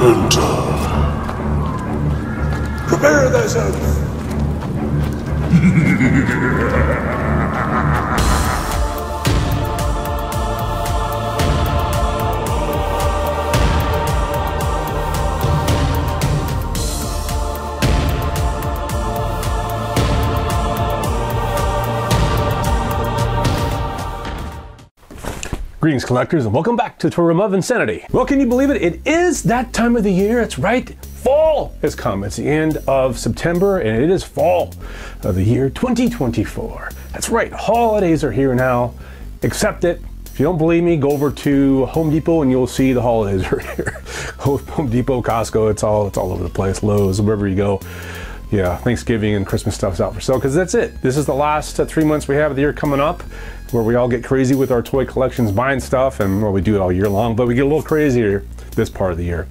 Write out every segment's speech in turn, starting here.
Enter. Prepare thyself. Greetings, collectors, and welcome back to the Tour of Insanity. Well, can you believe it? It is that time of the year. It's right. Fall has come. It's the end of September, and it is fall of the year 2024. That's right. Holidays are here now. Accept it. If you don't believe me, go over to Home Depot, and you'll see the holidays are here. Home Depot, Costco, it's all over the place. Lowe's, wherever you go. Yeah, Thanksgiving and Christmas stuff's out for sale, because that's it. This is the last 3 months we have of the year coming up, where we all get crazy with our toy collections, buying stuff, and well, we do it all year long, but we get a little crazier this part of the year.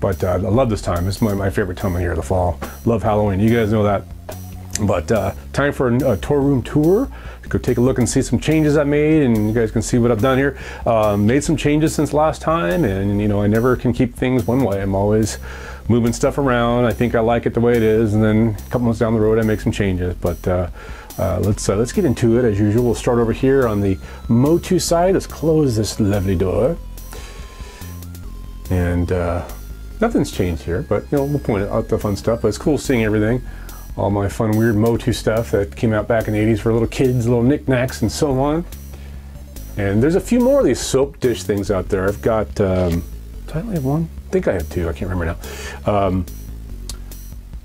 But I love this time. It's my favorite time of year, the fall. Love Halloween, you guys know that. But time for a toy room tour. Go take a look and see some changes I made, and you guys can see what I've done here. Made some changes since last time, and you know, I never can keep things one way. I'm always moving stuff around. I think I like it the way it is, and then a couple months down the road I make some changes. But let's get into it as usual. We'll start over here on the Motu side. Let's close this lovely door, and nothing's changed here, but you know, we'll point out the fun stuff. But it's cool seeing everything. All my fun, weird Motu stuff that came out back in the 80s for little kids, little knickknacks and so on. And there's a few more of these soap dish things out there. I've got, do I only have one? I think I have two, I can't remember now.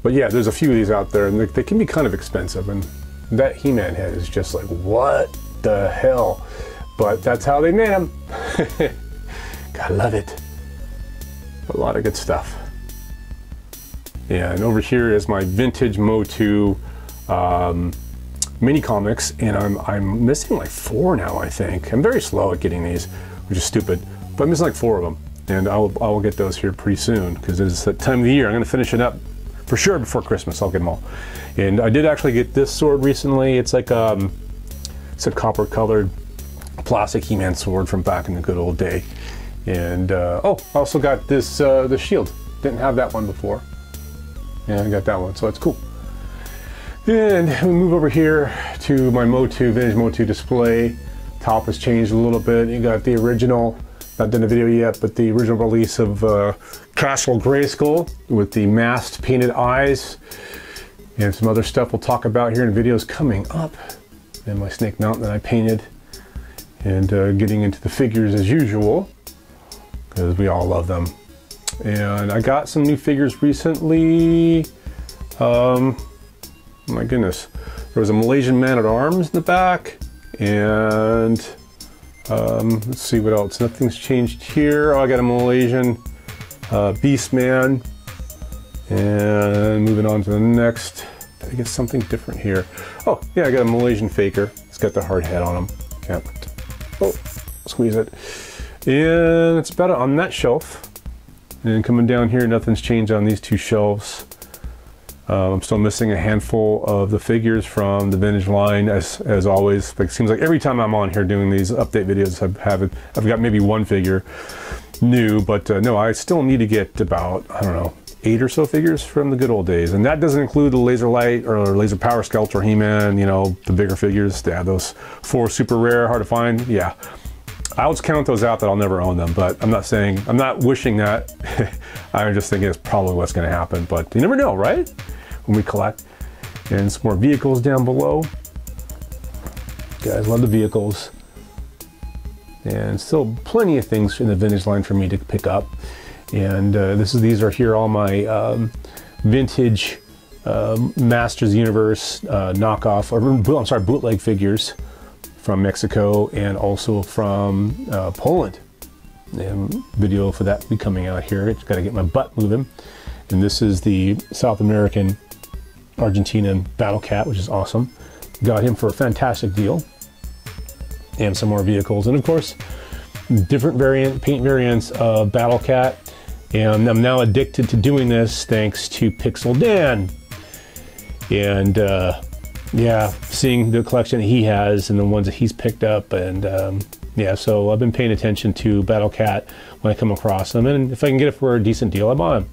But yeah, there's a few of these out there, and they can be kind of expensive. And that He-Man head is just like, what the hell? But that's how they made him. Gotta love it. A lot of good stuff. Yeah, and over here is my vintage Motu mini comics, and I'm missing like four now, I think. I'm very slow at getting these, which is stupid, but I'm missing like four of them, and I will get those here pretty soon, because it's that time of the year. I'm gonna finish it up for sure before Christmas. I'll get them all. And I did actually get this sword recently. It's like it's a copper colored plastic He-Man sword from back in the good old day. And oh, I also got this the shield. Didn't have that one before. Yeah, I got that one, so that's cool. And we move over here to my Motu, vintage Motu display. Top has changed a little bit. You got the original, not done a video yet, but the original release of Castle Grayskull with the masked painted eyes. And some other stuff we'll talk about here in videos coming up. And my Snake Mountain that I painted. And getting into the figures as usual, because we all love them. And I got some new figures recently. My goodness, there was a Malaysian Man-at-Arms in the back, and let's see what else. Nothing's changed here. Oh, I got a Malaysian Beast Man, and moving on to the next. Did I get something different here? Oh yeah, I got a Malaysian Faker. It's got the hard head on him. Can't, oh, squeeze it. And that's about it on that shelf. And coming down here, nothing's changed on these two shelves. I'm still missing a handful of the figures from the vintage line, as always. Like, it seems like every time I'm on here doing these update videos, I've got maybe one figure new, but no, I still need to get about, I don't know, 8 or so figures from the good old days. And that doesn't include the Laser Light or Laser Power Sculpt or He-Man, you know, the bigger figures. Yeah, those 4 super rare, hard to find, yeah. I always count those out that I'll never own them, but I'm not wishing that. I'm just thinking it's probably what's gonna happen, but you never know, right? When we collect. And some more vehicles down below. You guys love the vehicles. And still plenty of things in the vintage line for me to pick up. And these are here, all my vintage Masters of the Universe knockoff, or I'm sorry, bootleg figures from Mexico and also from Poland. And video for that will be coming out here. It's gotta get my butt moving. And this is the South American, Argentinian Battle Cat, which is awesome. Got him for a fantastic deal. And some more vehicles. And of course, different paint variants of Battle Cat. And I'm now addicted to doing this thanks to Pixel Dan. And yeah, seeing the collection that he has and the ones that he's picked up, and Yeah, so I've been paying attention to Battle Cat when I come across them, and if I can get it for a decent deal, I buy them.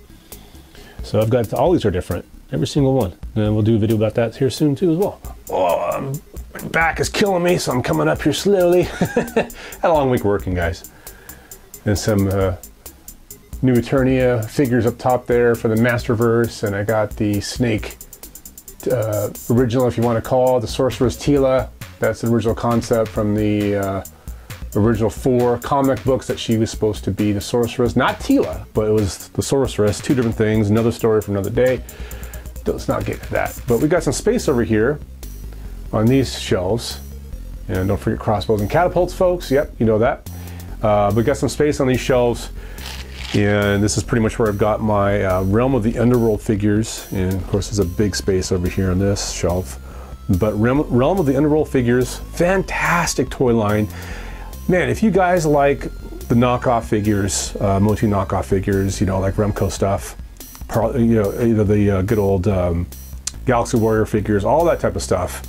So I've got, all these are different, every single one. And we'll do a video about that here soon too as well. Oh, my back is killing me, so I'm coming up here slowly. Had a long week working, guys. And some New Eternia figures up top there for the Masterverse, and I got the Snake original, if you want to call it, the Sorceress Tila. That's the original concept from the original 4 comic books that she was supposed to be the sorceress. Not Tila, but it was the sorceress. Two different things. Another story for another day. Let's not get into that. But we got some space over here on these shelves. And don't forget crossbows and catapults, folks. Yep, you know that. We got some space on these shelves. And this is pretty much where I've got my Realm of the Underworld figures. And of course, there's a big space over here on this shelf. But Realm of the Underworld figures, fantastic toy line. Man, if you guys like the knockoff figures, Motu knockoff figures, you know, like Remco stuff, you know, either the good old Galaxy Warrior figures, all that type of stuff,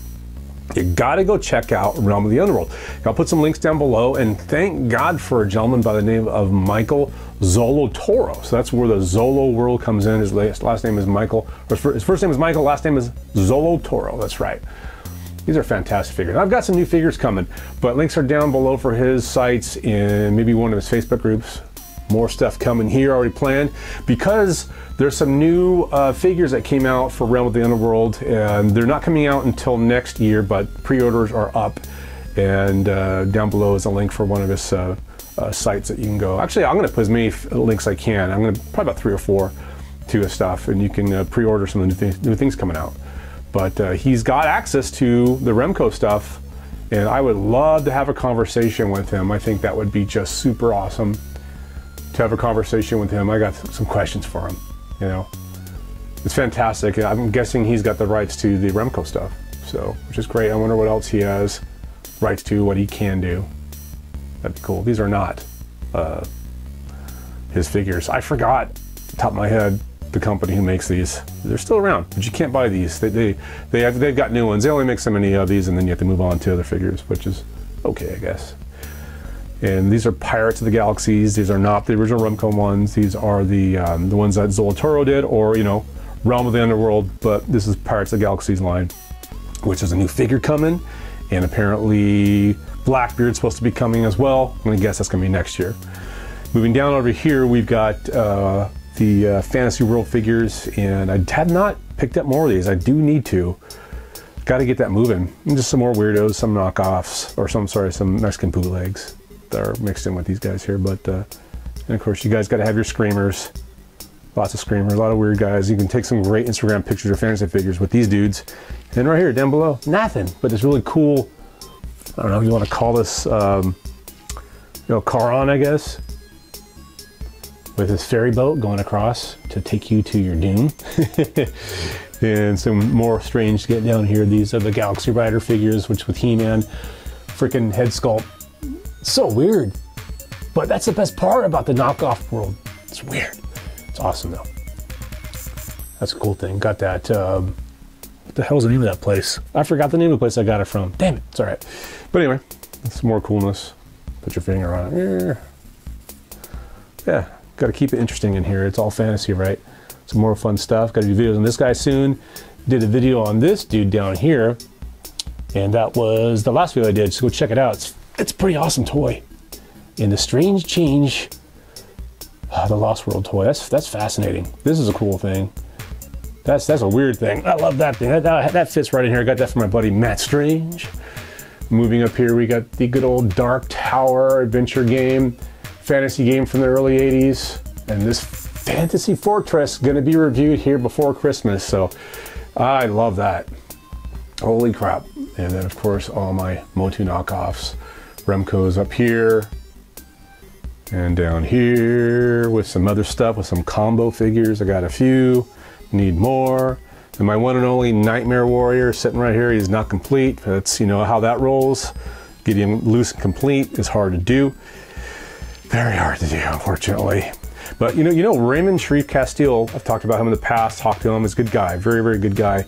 you gotta go check out Realm of the Underworld. I'll put some links down below, and thank God for a gentleman by the name of Michael Zolotoro. So that's where the Zolo world comes in. His last name is Michael, or his first name is Michael, last name is Zolotoro, that's right. These are fantastic figures. I've got some new figures coming, but links are down below for his sites and maybe one of his Facebook groups. More stuff coming here, already planned, because there's some new figures that came out for Realm of the Underworld, and they're not coming out until next year, but pre-orders are up, and down below is a link for one of his sites that you can go. Actually, I'm gonna put as many links as I can. I'm gonna probably about 3 or 4 to his stuff, and you can pre-order some of the new things coming out. But he's got access to the Remco stuff, and I would love to have a conversation with him. I think that would be just super awesome to have a conversation with him. I got some questions for him, you know. It's fantastic. I'm guessing he's got the rights to the Remco stuff, so, which is great. I wonder what else he has rights to, what he can do. That'd be cool. These are not his figures. I forgot off the top of my head the company who makes these. They're still around, but you can't buy these. They've got new ones. They only make so many of these, and then you have to move on to other figures, which is okay, I guess. And these are Pirates of the Galaxies. These are not the original Remco ones. These are the ones that Zolotoro did, or, you know, Realm of the Underworld, but this is Pirates of the Galaxies line, which is a new figure coming, and apparently Blackbeard's supposed to be coming as well. I'm gonna guess that's gonna be next year. Moving down over here, we've got the Fantasy World figures, and I have not picked up more of these. I do need to. Gotta get that moving. And just some more weirdos, some knockoffs, or some Mexican bootlegs that are mixed in with these guys here. But, and of course, you guys gotta have your screamers. Lots of screamers, a lot of weird guys. You can take some great Instagram pictures of fantasy figures with these dudes. And right here, down below, nothing but this really cool, I don't know if you wanna call this, you know, Charon, I guess, with his ferry boat going across to take you to your doom. And some more strange to get down here. These are the Galaxy Rider figures, which with He-Man, freaking head sculpt. So weird, but that's the best part about the knockoff world. It's weird. It's awesome though. That's a cool thing. Got that, what the hell's the name of that place? I forgot the name of the place I got it from. Damn it, it's all right. But anyway, some more coolness. Put your finger on it. Yeah, gotta keep it interesting in here. It's all fantasy, right? Some more fun stuff. Gotta do videos on this guy soon. Did a video on this dude down here, and that was the last video I did, so go check it out. It's a pretty awesome toy. And the Strange Change, the Lost World toy, that's fascinating. This is a cool thing. That's a weird thing. I love that thing. That fits right in here. I got that from my buddy Matt Strange. Moving up here, we got the good old Dark Tower adventure game, fantasy game from the early 80s, and this Fantasy Fortress gonna be reviewed here before Christmas, so I love that. Holy crap. And then of course all my Motu knockoffs. Remco's up here and down here with some other stuff, with some combo figures. I got a few, need more. And my one and only Nightmare Warrior sitting right here. He's not complete. That's, you know, how that rolls. Getting him loose and complete is hard to do. Very hard to do, unfortunately. But you know, Raymond Sharif Castile, I've talked about him in the past, talked to him, he's a good guy, very, very good guy.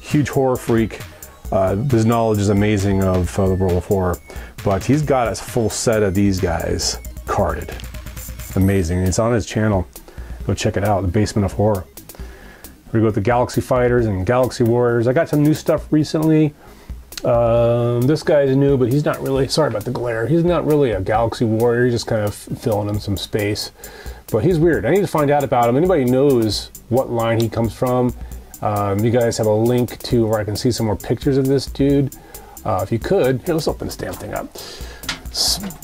Huge horror freak. His knowledge is amazing of the World of Horror, but he's got a full set of these guys carded. Amazing. It's on his channel. Go check it out, The Basement of Horror. We go with the Galaxy Fighters and Galaxy Warriors. I got some new stuff recently. This guy's new, but he's not really, sorry about the glare, he's not really a Galaxy Warrior, he's just kind of filling him some space. But he's weird. I need to find out about him. Anybody knows what line he comes from? You guys have a link to where I can see some more pictures of this dude. If you could, here, let's open this damn thing up.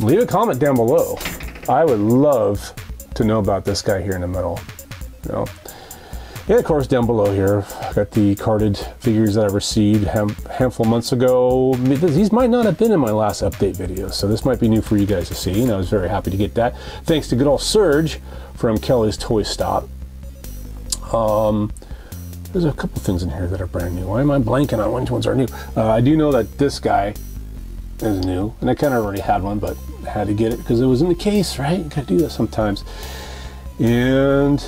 Leave a comment down below. I would love to know about this guy here in the middle. You know? And of course, down below here, I got the carded figures that I received a handful of months ago. These might not have been in my last update video, so this might be new for you guys to see, and I was very happy to get that. Thanks to good old Serge from Kelly's Toy Stop. There's a couple things in here that are brand new. Why am I blanking on which ones are new? I do know that this guy is new, and I kind of already had one, but I had to get it because it was in the case, right? You gotta do that sometimes. And...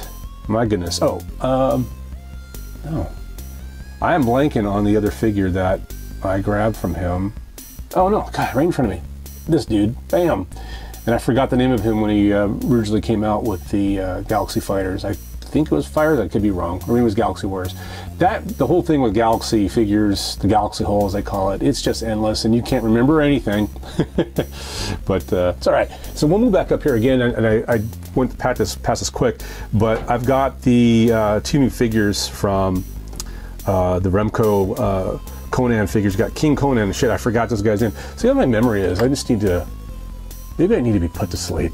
my goodness. Oh, no. I am blanking on the other figure that I grabbed from him. Oh no, God, right in front of me. This dude, bam. And I forgot the name of him when he originally came out with the Galaxy Fighters. I think it was Fighters, I could be wrong. I mean, it was Galaxy Warriors. The whole thing with Galaxy figures, the Galaxy hole as they call it, it's just endless and you can't remember anything. But it's all right. So we'll move back up here again, and I went past this quick, but I've got the two new figures from the Remco Conan figures. Got King Conan and shit, I forgot this guy's name. See how my memory is, I just need to, maybe I need to be put to sleep.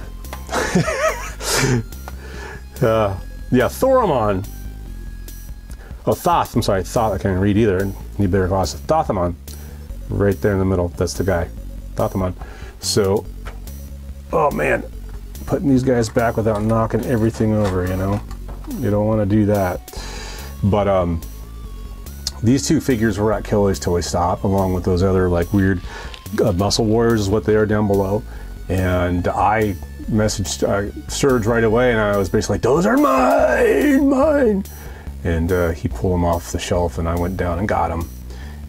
Yeah, Thothamon. Oh, Thoth, I'm sorry, Thoth, I can't read either. Need better glasses. Thothamon. Right there in the middle, that's the guy. Thothamon. So, oh man, putting these guys back without knocking everything over, you know? You don't want to do that. But, these two figures were at Kelly's Toy Stop, along with those other, like, weird muscle warriors is what they are down below. And I messaged Serge right away, and I was basically like, those are mine. And he pulled them off the shelf, and I went down and got them.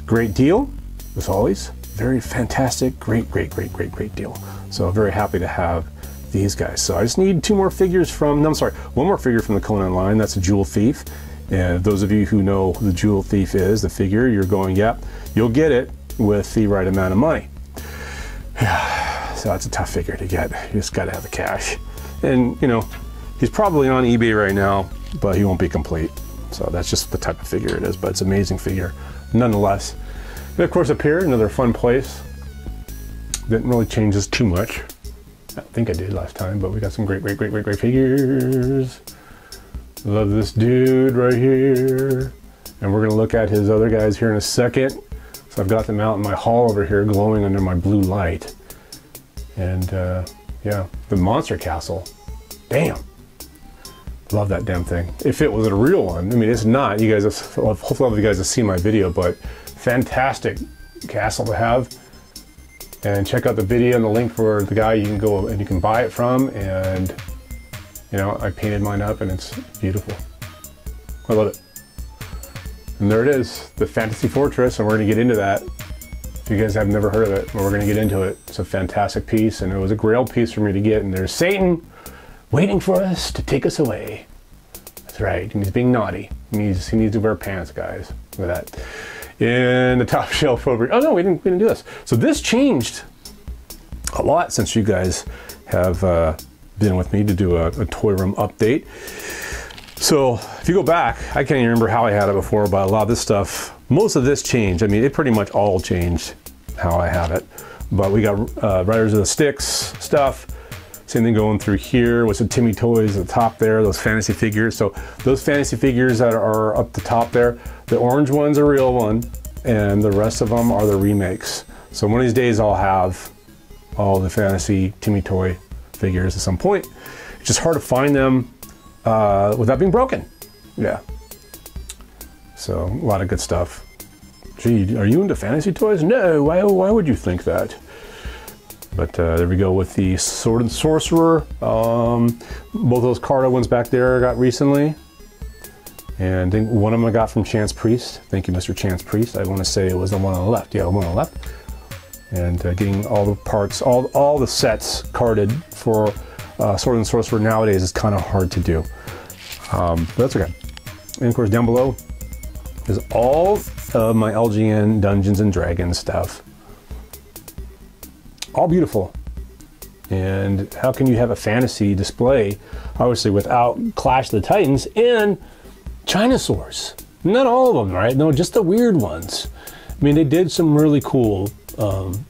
Great deal, as always. Very fantastic, great deal. So very happy to have these guys. So I just need two more figures from, no, I'm sorry, one more figure from the Conan line, that's a Jewel Thief. And those of you who know who the Jewel Thief is, the figure, you're going, yep, you'll get it with the right amount of money. So that's a tough figure to get. You just gotta have the cash. And you know, he's probably on eBay right now, but he won't be complete. So that's just the type of figure it is, but it's an amazing figure nonetheless. And of course up here, another fun place. Didn't really change this too much. I think I did last time, but we got some great figures. Love this dude right here. And we're gonna look at his other guys here in a second. So I've got them out in my hall over here glowing under my blue light. And yeah, the monster castle, damn. Love that damn thing. If it was a real one, I mean, it's not. You guys have, hopefully all of you guys have seen my video, but fantastic castle to have. And check out the video and the link for the guy you can go and you can buy it from. And you know, I painted mine up and it's beautiful. I love it. And there it is, the Fantasy Fortress, and we're gonna get into that. If you guys have never heard of it, but we're gonna get into it. It's a fantastic piece, and it was a grail piece for me to get, and there's Satan waiting for us to take us away. That's right, and he's being naughty. He needs to wear pants, guys. Look at that. In the top shelf over, oh no, we didn't do this. So this changed a lot since you guys have been with me to do a toy room update. So if you go back, I can't even remember how I had it before, but a lot of this stuff, most of this changed. I mean, it pretty much all changed how I have it. But we got Riders of the Sticks stuff. Same thing going through here with some Timmy Toys at the top there, those fantasy figures. So those fantasy figures that are up the top there, the orange one's a real one, and the rest of them are the remakes. So one of these days I'll have all the fantasy Timmy Toy figures at some point. It's just hard to find them without being broken. Yeah. So a lot of good stuff. Gee, are you into fantasy toys? No, why would you think that? But there we go with the Sword and Sorcerer. Both those Cardo ones back there I got recently. And I think one of them I got from Chance Priest. Thank you, Mr. Chance Priest. I want to say it was the one on the left. Yeah, the one on the left. And getting all the parts, all the sets carded for Sword and Sorcerer nowadays is kind of hard to do. But that's okay. And of course, down below is all of my LGN Dungeons and Dragons stuff. All beautiful. And how can you have a fantasy display, obviously, without Clash of the Titans and Chinasaurs? Not all of them, right? No, just the weird ones. I mean, they did some really cool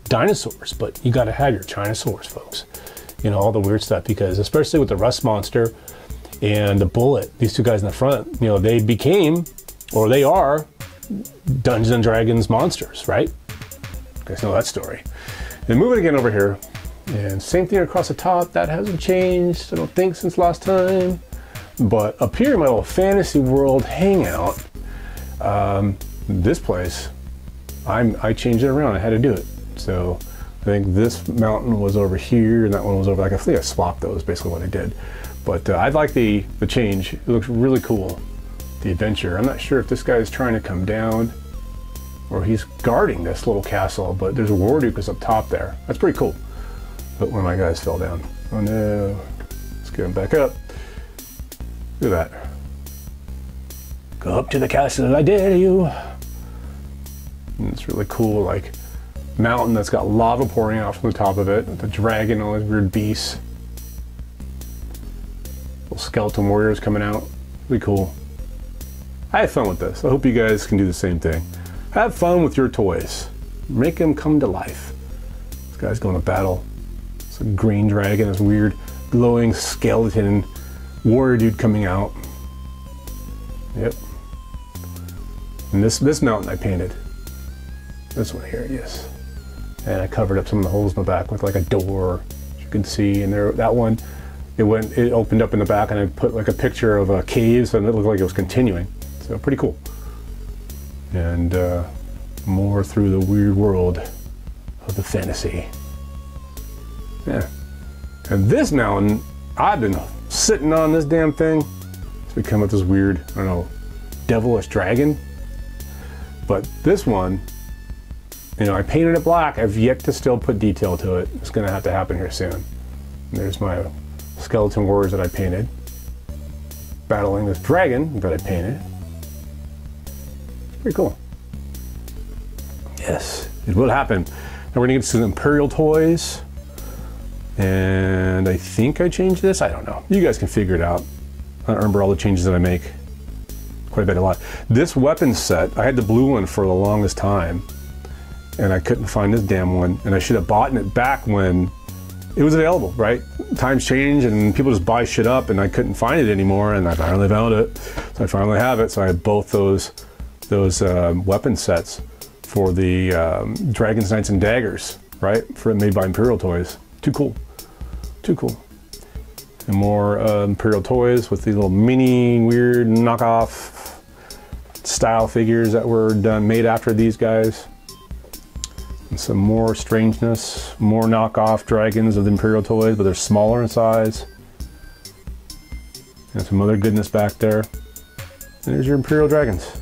dinosaurs, but you got to have your Chinasaurs, folks. You know, all the weird stuff, because especially with the Rust Monster and the Bullet, these two guys in the front, you know, they became, or they are, Dungeons and Dragons monsters, right? You guys know that story. And moving again over here. And same thing across the top, that hasn't changed, I don't think, since last time. But up here in my little fantasy world hangout, this place, I changed it around, I had to do it. So I think this mountain was over here and that one was over, like, I think I swapped those, basically what I did. But I like the change, it looks really cool, the adventure. I'm not sure if this guy is trying to come down or he's guarding this little castle, but there's a War Duke up top there. That's pretty cool. But one of my guys fell down. Oh no, let's get him back up. Look at that. Go up to the castle, I dare you. And it's really cool, like, mountain that's got lava pouring out from the top of it, with the dragon, all these weird beasts. Little skeleton warriors coming out, really cool. I had fun with this. I hope you guys can do the same thing. Have fun with your toys. Make them come to life. This guy's going to battle. Green dragon, this weird glowing skeleton warrior dude coming out. Yep. And this mountain I painted. This one here, yes. And I covered up some of the holes in the back with like a door, as you can see. And there, that one, it opened up in the back, and I put like a picture of a cave, so it looked like it was continuing. So pretty cool. And more through the weird world of the fantasy. Yeah. And this mountain, I've been sitting on this damn thing. It's become this weird, I don't know, devilish dragon. But this one, you know, I painted it black. I've yet to still put detail to it. It's gonna have to happen here soon. And there's my skeleton warriors that I painted, battling this dragon that I painted. It's pretty cool. Yes, it will happen. Now we're gonna get to the Imperial Toys. And I think I changed this, I don't know. You guys can figure it out. I don't remember all the changes that I make. Quite a bit, a lot. This weapon set, I had the blue one for the longest time, and I couldn't find this damn one, and I should have bought it back when it was available, right? Times change and people just buy shit up, and I couldn't find it anymore, and I finally found it. So I finally have it, so I have both those weapon sets for the Dragons, Knights, and Daggers, right? For made by Imperial Toys. Too cool. Too cool. And more Imperial Toys with these little mini weird knockoff style figures that were done, made after these guys. And some more strangeness, more knockoff dragons of the Imperial Toys, but they're smaller in size. And some other goodness back there. And there's your Imperial Dragons.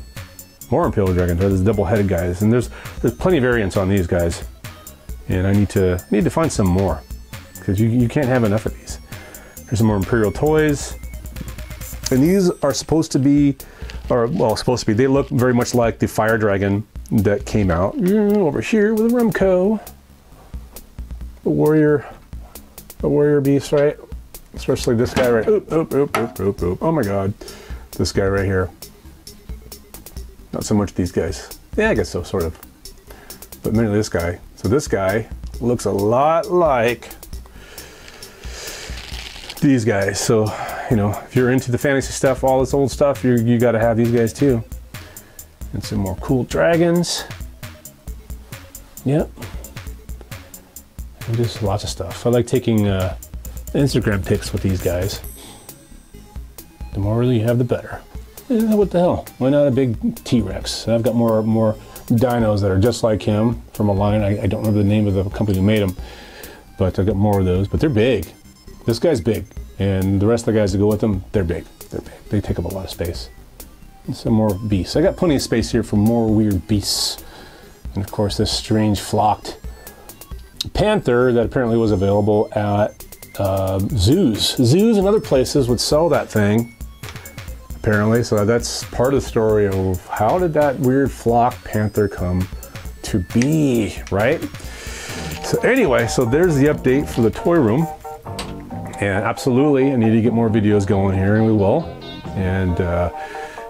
More Imperial Dragons, right? Those double-headed guys. And there's plenty of variants on these guys. And I need to find some more, because you can't have enough of these. There's some more Imperial Toys. And these are supposed to be, or well, supposed to be, they look very much like the Fire Dragon that came out over here with a Remco. The warrior beast, right? Especially this guy right, oop, oop, oop, oop, oop, oop. Oh my God, this guy right here. Not so much these guys. Yeah, I guess so, sort of. But mainly this guy. So this guy looks a lot like these guys. So, you know, if you're into the fantasy stuff, all this old stuff, you gotta have these guys too. And some more cool dragons. Yep. And just lots of stuff. I like taking Instagram pics with these guys. The more you have, the better. What the hell? Why not a big T-Rex? I've got more dinos that are just like him from a line. I don't remember the name of the company who made them, but I've got more of those, but they're big. This guy's big, and the rest of the guys that go with them, they're big. They take up a lot of space. And some more beasts. I got plenty of space here for more weird beasts. And of course this strange flocked panther that apparently was available at zoos. Zoos and other places would sell that thing, apparently. So that's part of the story of how did that weird flock panther come to be, right? So anyway, so there's the update for the toy room. And absolutely, I need to get more videos going here, and we will. And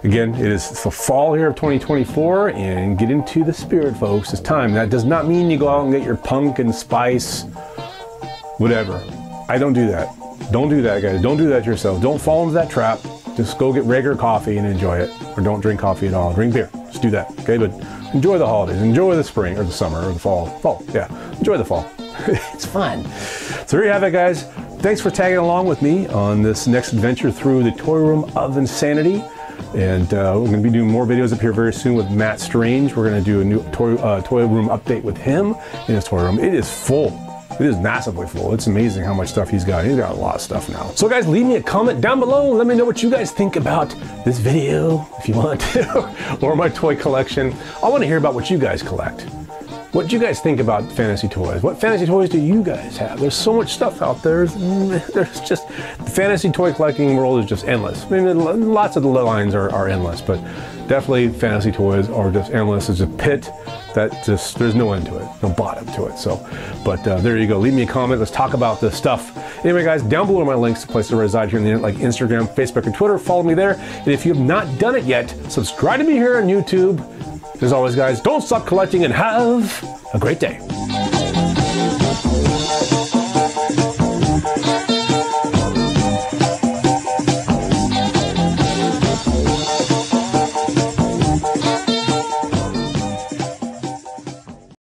again, it's the fall here of 2024, and get into the spirit, folks. It's time. That does not mean you go out and get your pumpkin spice, whatever. I don't do that. Don't do that, guys. Don't do that yourself. Don't fall into that trap. Just go get regular coffee and enjoy it. Or don't drink coffee at all. Drink beer. Just do that, okay? But enjoy the holidays. Enjoy the spring, or the summer, or the fall. Fall, yeah. Enjoy the fall. It's fun. So there you have it, guys. Thanks for tagging along with me on this next adventure through the Toy Room of Insanity. And we're going to be doing more videos up here very soon with Matt Strange. We're going to do a new toy room update with him in his toy room. It is full. It is massively full. It's amazing how much stuff he's got. He's got a lot of stuff now. So guys, leave me a comment down below. Let me know what you guys think about this video, if you want to, or my toy collection. I want to hear about what you guys collect. What do you guys think about fantasy toys? What fantasy toys do you guys have? There's so much stuff out there. There's just, the fantasy toy collecting world is just endless. I mean, lots of the lines are endless, but definitely fantasy toys are just endless. It's a pit that just, there's no end to it, no bottom to it. So, but there you go. Leave me a comment. Let's talk about this stuff. Anyway, guys, down below are my links to places to reside here on the internet, like Instagram, Facebook, and Twitter. Follow me there. And if you have not done it yet, subscribe to me here on YouTube. As always, guys, don't stop collecting and have a great day.